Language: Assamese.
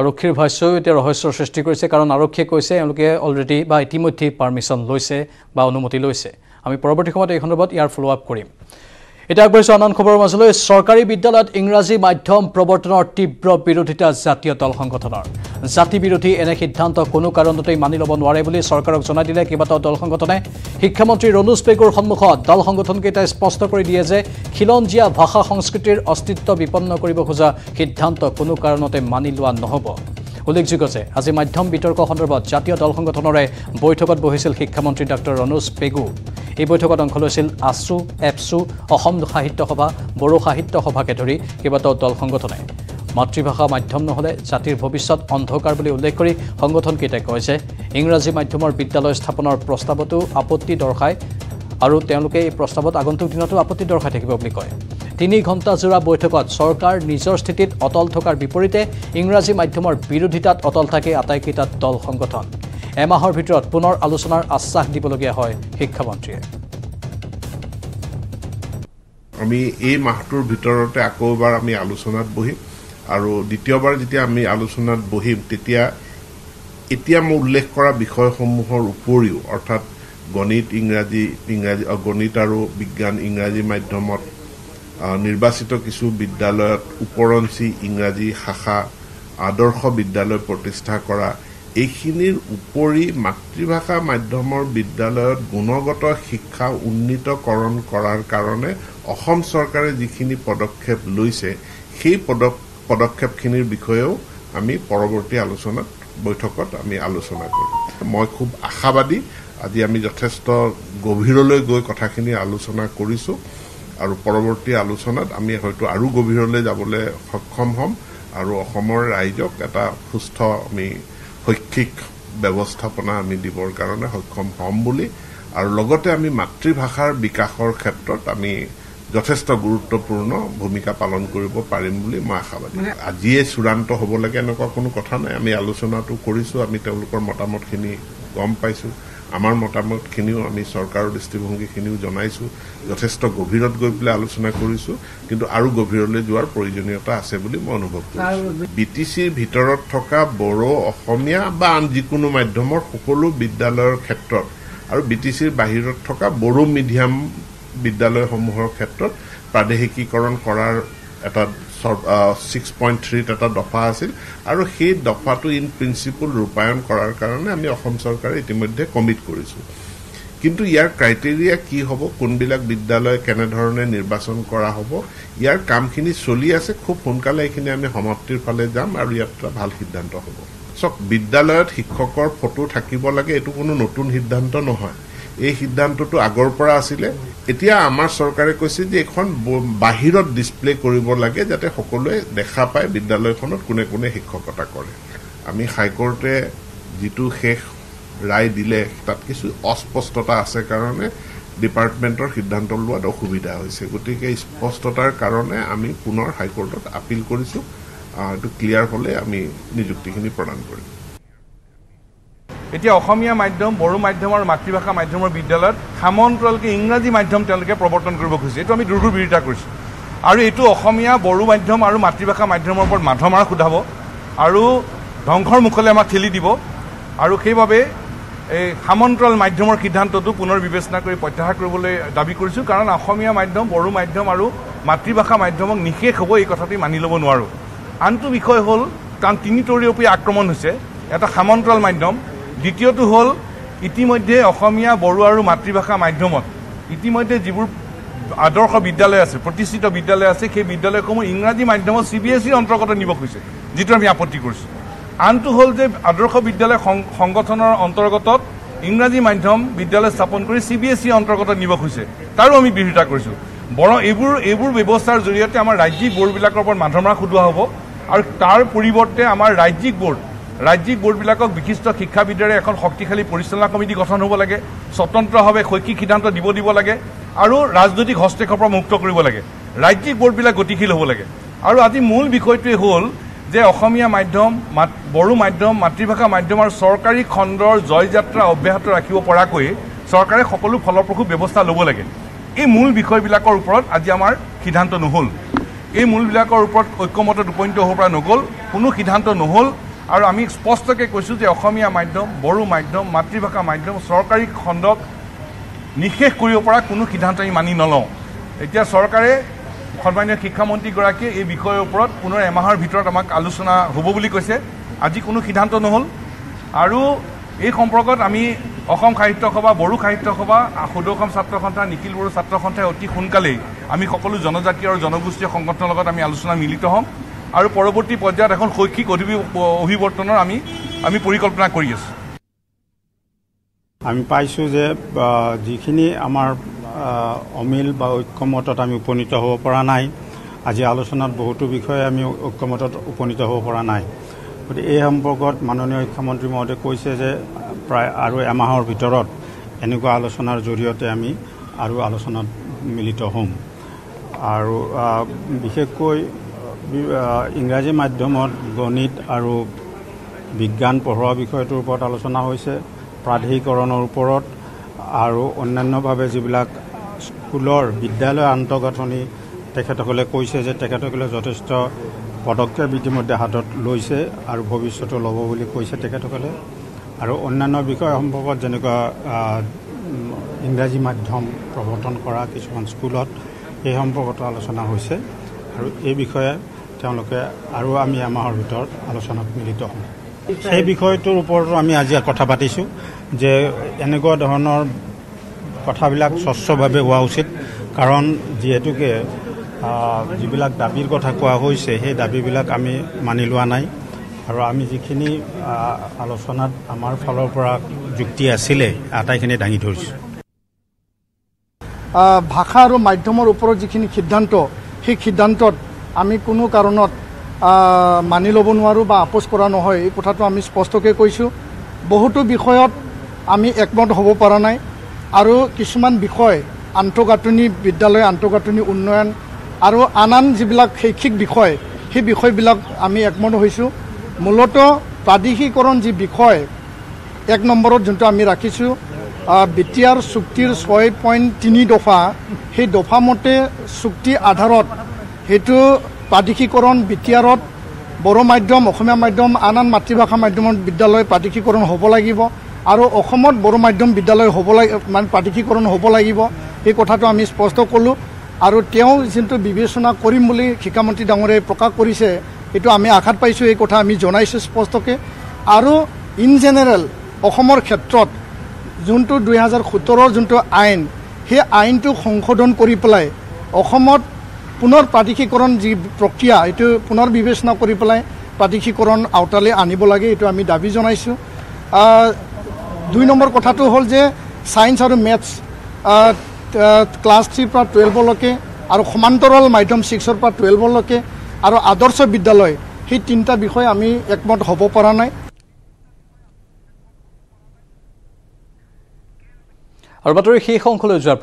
আৰক্ষীৰ ভাষ্য এতিয়া ৰহস্যৰ সৃষ্টি কৰিছে কাৰণ আৰক্ষীয়ে কৈছে এওঁলোকে অলৰেডি বা ইতিমধ্যে পাৰমিশন লৈছে বা অনুমতি লৈছে আমি পৰৱৰ্তী সময়ত এই খণ্ডত ইয়াৰ ফলো আপ কৰিম এটা আগবঢ়াইছো আনন্দ খবৰৰ মাজলৈ সৰকাৰি বিদ্যালয়ত ইংৰাজী মাধ্যম প্ৰৱৰ্তনৰ তীব্ৰ বিৰোধিতা জাতীয় দল সংগঠনৰ জাতি বিৰোধী এনে সিদ্ধান্ত কোনো কাৰণতেই মানি ল'ব নোৱাৰে বুলি চৰকাৰক জনাই দিলে কেইবাটাও দল সংগঠনে শিক্ষামন্ত্ৰী ৰনোজ পেগুৰ সন্মুখত দল সংগঠনকেইটা স্পষ্ট কৰি দিয়ে যে খিলঞ্জিয়া ভাষা সংস্কৃতিৰ অস্তিত্ব বিপন্ন কৰিব খোজা সিদ্ধান্ত কোনো কাৰণতে মানি লোৱা নহব উল্লেখযোগ্য যে আজি মাধ্যম বিতৰ্ক সন্দৰ্ভত জাতীয় দল সংগঠনৰে বৈঠকত বহিছিল শিক্ষামন্ত্ৰী ডক্টৰ রনোজ পেগু এই বৈঠকত অংশ লৈছিল আসু এপসু অসম সাহিত্য সভা বড়ো সাহিত্য সভাকে ধৰি কেইবাটাও দল সংগঠনে মাতৃভাষা মাধ্যম নহলে জাতিৰ ভৱিষ্যত অন্ধকাৰ বুলি উল্লেখ কৰি সংগঠনকেইটাই কয় যে ইংৰাজী মাধ্যমৰ বিদ্যালয় স্থাপনৰ প্ৰস্তাৱটো আপত্তি দৰ্শায় আৰু তেওঁলোকে এই প্ৰস্তাৱত আগন্তুক দিনতো আপত্তি দৰ্শাই থাকিব বুলি কয় 3 ঘণ্টা জোৰা বৈঠকত চৰকাৰ নিজৰ স্থিতিত অটল থকাৰ বিপৰীতে ইংৰাজী মাধ্যমৰ বিৰোধিতাত অটল থাকে আটাইকেইটা দল সংগঠন এমাহৰ ভিতৰত পুনৰ আলোচনাৰ আশ্বাস দিবলগীয়া হয় শিক্ষামন্ত্ৰীয়ে আমি এই মাহটোৰ ভিতৰতে আকৌবাৰ আমি আলোচনাত বহিম আৰু দ্বিতীয়বাৰ যেতিয়া আমি আলোচনাত বহিম তেতিয়া এতিয়া মই উল্লেখ কৰা বিষয়সমূহৰ উপৰিও অৰ্থাৎ গণিত ইংৰাজী গণিত আৰু বিজ্ঞান ইংৰাজী মাধ্যমত নিৰ্বাচিত কিছু বিদ্যালয়ত উপৰঞ্চি ইংৰাজী শাখা আদৰ্শ বিদ্যালয় প্ৰতিষ্ঠা কৰা এইখিনিৰ উপৰি মাতৃভাষা মাধ্যমৰ বিদ্যালয়ত গুণগত শিক্ষা উন্নীতকৰণ কৰাৰ কাৰণে অসম চৰকাৰে যিখিনি পদক্ষেপ লৈছে সেই পদক্ষেপখিনিৰ বিষয়েও আমি পৰৱৰ্তী আলোচনাত বৈঠকত আমি আলোচনা কৰিম মই খুব আশাবাদী আজি আমি যথেষ্ট গভীৰলৈ গৈ কথাখিনি আলোচনা কৰিছো আৰু পৰৱৰ্তী আলোচনাত আমি হয়তো আৰু গভীৰলৈ যাবলৈ সক্ষম হ'ম আৰু অসমৰ ৰাইজক এটা সুস্থ আমি শৈক্ষিক ব্যৱস্থাপনা আমি দিবৰ কাৰণে সক্ষম হ'ম বুলি আৰু লগতে আমি মাতৃভাষাৰ বিকাশৰ ক্ষেত্ৰত আমি যথেষ্ট গুৰুত্বপূৰ্ণ ভূমিকা পালন কৰিব পাৰিম বুলি মই আশাবাদী আজিয়ে চূড়ান্ত হ'ব লাগে এনেকুৱা কোনো কথা নাই আমি আলোচনাটো কৰিছো আমি তেওঁলোকৰ মতামতখিনি গম পাইছো আমাৰ মতামতখিনিও আমি চৰকাৰৰ দৃষ্টিভংগীখিনিও জনাইছো যথেষ্ট গভীৰত গৈ পেলাই আলোচনা কৰিছো কিন্তু আৰু গভীৰলৈ যোৱাৰ প্ৰয়োজনীয়তা আছে বুলি মই অনুভৱ কৰিছো বিটিসিৰ ভিতৰত থকা বড়ো অসমীয়া বা আন যিকোনো মাধ্যমৰ সকলো বিদ্যালয়ৰ ক্ষেত্ৰত আৰু বিটিসিৰ বাহিৰত থকা বড়ো মিডিয়াম বিদ্যালয়সমূহৰ ক্ষেত্ৰত প্ৰাদেশিকীকৰণ কৰাৰ এটা 6.3 এটা দফা আছিল আৰু সেই দফাটো ইন প্ৰিন্সিপল ৰূপায়ণ কৰাৰ কাৰণে আমি অসম চৰকাৰে ইতিমধ্যে কমিট কৰিছো কিন্তু ইয়াৰ ক্ৰাইটেৰিয়া কি হ'ব কোনবিলাক বিদ্যালয় কেনে ধৰণে নিৰ্বাচন কৰা হ'ব ইয়াৰ কামখিনি চলি আছে খুব সোনকালে এইখিনি আমি সমাপ্তিৰ ফালে যাম আৰু ইয়াত ভাল সিদ্ধান্ত হ'ব সব বিদ্যালয়ত শিক্ষকৰ ফটো থাকিব লাগে এটো কোনো নতুন সিদ্ধান্ত নহয় এই সিদ্ধান্তটো আগৰ পৰা আছিল এতিয়া আমাৰ চৰকাৰে কৈছে যে এখন বাহিৰত ডিসপ্লে কৰিব লাগে যাতে সকলোৱে দেখা পায় বিদ্যালয়খনত কোনে কোনে শিক্ষকতা কৰে আমি হাইকোৰ্টে যেটো শেষ ৰায় দিলে তাত কিছু অস্পষ্টতা আছে কাৰণে ডিপাৰ্টমেন্টৰ সিদ্ধান্ত লোৱাত অসুবিধা হৈছে গতিকে স্পষ্টতাৰ কাৰণে আমি পুনৰ হাইকোৰ্টত আপিল কৰিছো আৰু ক্লিয়াৰ হ'লে আমি নিযুক্তিখিনি প্ৰদান কৰিম এতিয়া অসমীয়া মাধ্যম বড়ো মাধ্যম আৰু মাতৃভাষা মাধ্যমৰ বিদ্যালয়ত সামন্তৰালকে ইংৰাজী মাধ্যম তেওঁলোকে প্ৰৱৰ্তন কৰিব খুজিছে এইটো আমি দুৰ্ঘৰ বিৰোধিতা কৰিছোঁ আৰু এইটো অসমীয়া বড়ো মাধ্যম আৰু মাতৃভাষা মাধ্যমৰ ওপৰত মাধমাৰ খুধাব আৰু ধ্বংসৰ মুখলৈ আমাক ঠেলি দিব আৰু সেইবাবে এই সামন্তৰাল মাধ্যমৰ সিদ্ধান্তটো পুনৰ বিবেচনা কৰি প্ৰত্যাহাৰ কৰিবলৈ দাবী কৰিছোঁ কাৰণ অসমীয়া মাধ্যম বড়ো মাধ্যম আৰু মাতৃভাষা মাধ্যমক নিষেধ হ'ব এই কথাটো মানি ল'ব নোৱাৰোঁ আনটো বিষয় হ'ল কাৰণ তিনিতৰপীয়া আক্ৰমণ হৈছে এটা সামন্তৰাল মাধ্যম দ্বিতীয়টো হল ইতিমধ্যে অসমীয়া বড়ো আৰু মাতৃভাষা মাধ্যমত ইতিমধ্যে যিবোৰ আদৰ্শ বিদ্যালয় আছে প্ৰতিষ্ঠিত বিদ্যালয় আছে সেই বিদ্যালয়সমূহ ইংৰাজী মাধ্যমত CBSEৰ অন্তৰ্গত নিব খুজিছে যিটো আমি আপত্তি কৰিছোঁ আনটো হল যে আদৰ্শ বিদ্যালয় সংগঠনৰ অন্তৰ্গত ইংৰাজী মাধ্যম বিদ্যালয় স্থাপন কৰি CBSEৰ অন্তৰ্গত নিব খুজিছে তাৰো আমি বিৰোধিতা কৰিছোঁ বৰং এইবোৰ ব্যৱস্থাৰ জৰিয়তে আমাৰ ৰাজ্যিক বৰ্ডবিলাকৰ ওপৰত মাধমৰা খুদুৱা হ'ব আৰু তাৰ পৰিৱৰ্তে আমাৰ ৰাজ্যিক বোৰ্ডবিলাকক বিশিষ্ট শিক্ষাবিদৰে এখন শক্তিশালী পৰিচালনা কমিটি গঠন হ'ব লাগে স্বতন্ত্ৰভাৱে শৈক্ষিক সিদ্ধান্ত দিব লাগে আৰু ৰাজনৈতিক হস্তক্ষেপৰ মুক্ত কৰিব লাগে ৰাজ্যিক বোৰ্ডবিলাক গতিশীল হ'ব লাগে আৰু আজি মূল বিষয়টোৱে হ'ল যে অসমীয়া মাধ্যম বড়ো মাধ্যম মাতৃভাষা মাধ্যম আৰু চৰকাৰী খণ্ডৰ জয়যাত্ৰা অব্যাহত ৰাখিব পৰাকৈ চৰকাৰে সকলো ফলপ্ৰসূ ব্যৱস্থা ল'ব লাগে এই মূল বিষয়বিলাকৰ ওপৰত আজি আমাৰ সিদ্ধান্ত নহ'ল এই মূলবিলাকৰ ওপৰত ঐক্যমতত উপনীত হ'বপৰা নগল কোনো সিদ্ধান্ত নহল আৰু আমি স্পষ্টকৈ কৈছো যে অসমীয়া মাধ্যম বড়ো মাধ্যম মাতৃভাষা মাধ্যম সরকারি খণ্ডক নিষেধ কৰিবপৰা কোনো সিদ্ধান্ত আমি মানি নলওঁ এতিয়া সৰকাৰে সন্মানীয় শিক্ষামন্ত্ৰী গৰাকীয়ে এই বিষয়ৰ ওপৰত পুনৰ এমাহৰ ভিতৰত আমাক আলোচনা হ'ব বুলি কৈছে আজি কোনো সিদ্ধান্ত নহল আৰু এই সম্পৰ্কত আমি অসম সাহিত্য সভা বড়ো সাহিত্য সভা সদৌসম ছাত্র সন্থা নিখিল বড়ো ছাত্র সন্থাই অতি সোনকালেই আমি সকল জনজাতি আৰু জনগোষ্ঠীয় সংগঠনৰ লগত আমি আলোচনা মিলিত হম আৰু পৰৱৰ্তী পৰ্যায়ত এখন শৈক্ষিক অভিৱৰ্তনৰ আমি পৰিকল্পনা কৰি আছো আমি পাইছো যে যিখিনি আমাৰ অমিল বা ঐক্যমতত আমি উপনীত হ'ব পৰা নাই আজি আলোচনাত বহুতো বিষয়ে আমি ঐক্যমতত উপনীত হ'ব পৰা নাই গতিকে এই সম্পৰ্কত মাননীয় শিক্ষামন্ত্ৰী মহোদয়ে কৈছে যে প্ৰায় আৰু এমাহৰ ভিতৰত এনেকুৱা আলোচনাৰ জৰিয়তে আমি আৰু আলোচনাত মিলিত হ'ম আৰু বিশেষকৈ ইংৰাজী মাধ্যমত গণিত আৰু বিজ্ঞান পঢ়োৱা বিষয়টোৰ ওপৰত আলোচনা হৈছে প্ৰাধিকৰণৰ ওপৰত আৰু অন্যান্যভাৱে যিবিলাক স্কুলৰ বিদ্যালয় আন্তঃগাঁথনি তেখেতসকলে কৈছে যে তেখেতসকলে যথেষ্ট পদক্ষেপ ইতিমধ্যে হাতত লৈছে আৰু ভৱিষ্যতে ল'ব বুলি কৈছে তেখেতসকলে আৰু অন্যান্য বিষয় সম্পৰ্কত যেনেকুৱা ইংৰাজী মাধ্যম প্ৰৱৰ্তন কৰা কিছুমান স্কুলত এই সম্পৰ্কত আলোচনা হৈছে আৰু এই বিষয়ে তেওঁলোকে আৰু আমি এমাহৰ ভিতৰত আলোচনাত মিলিত হ'ম সেই বিষয়টোৰ ওপৰতো আমি আজি কথা পাতিছোঁ যে এনেকুৱা ধৰণৰ কথাবিলাক স্বচ্ছভাৱে হোৱা উচিত কাৰণ যিহেতুকে যিবিলাক দাবীৰ কথা কোৱা হৈছে সেই দাবীবিলাক আমি মানি লোৱা নাই আৰু আমি যিখিনি আলোচনাত আমাৰ ফালৰ পৰা যুক্তি আছিলে আটাইখিনি দাঙি ধৰিছোঁ ভাষা আৰু মাধ্যমৰ ওপৰত যিখিনি সিদ্ধান্ত সেই সিদ্ধান্তত আমি কোনো কাৰণত মানি ল'ব নোৱাৰোঁ বা আপোচ কৰা নহয় এই কথাটো আমি স্পষ্টকৈ কৈছোঁ বহুতো বিষয়ত আমি একমত হ'ব পৰা নাই আৰু কিছুমান বিষয় আন্তঃগাঁথনি বিদ্যালয় আন্তঃগাঁথনি উন্নয়ন আৰু আন যিবিলাক শৈক্ষিক বিষয় সেই বিষয়বিলাক আমি একমত হৈছোঁ মূলতঃ প্ৰাদেশিকৰণ যি বিষয় এক নম্বৰত যোনটো আমি ৰাখিছোঁ বিটিআৰ চুক্তিৰ ৬.৩ দফা সেই দফা মতে চুক্তি আধাৰত সেইটো প্ৰাদেশিকৰণ বিটিআৰত বড়ো মাধ্যম অসমীয়া মাধ্যম আন মাতৃভাষা মাধ্যমৰ বিদ্যালয় প্ৰাদেশিকৰণ হ'ব লাগিব আৰু অসমত বড়ো মাধ্যম বিদ্যালয় হ'ব মানে প্ৰাদেশিকৰণ হ'ব লাগিব এই কথাটো আমি স্পষ্ট ক'লোঁ আৰু তেওঁ যোনটো বিবেচনা কৰিম বুলি শিক্ষামন্ত্ৰী ডাঙৰে প্ৰকাশ কৰিছে এইটো আমি আঘাত পাইছোঁ এই কথা আমি জনাইছোঁ স্পষ্টকৈ আৰু ইন জেনেৰেল অসমৰ ক্ষেত্ৰত যোনটো ২০১৭ৰ যোনটো আইন সেই আইনটো সংশোধন কৰি পেলাই অসমত পুনৰ প্ৰাদেশিকৰণ যি প্ৰক্ৰিয়া এইটো পুনৰ বিবেচনা কৰি পেলাই প্ৰাদেশিকৰণ আওতালৈ আনিব লাগে এইটো আমি দাবী জনাইছোঁ দুই নম্বৰ কথাটো হ'ল যে ছায়েন্স আৰু মেথছ ক্লাছ 3 পৰা 12লৈকে আৰু সমান্তৰাল মাধ্যম 6ৰ পৰা 12লৈকে আৰু আদৰ্শ বিদ্যালয় সেই তিনিটা বিষয় আমি একমত হ'ব পৰা নাই আৰু বাতৰি সেই সংখ্যলৈ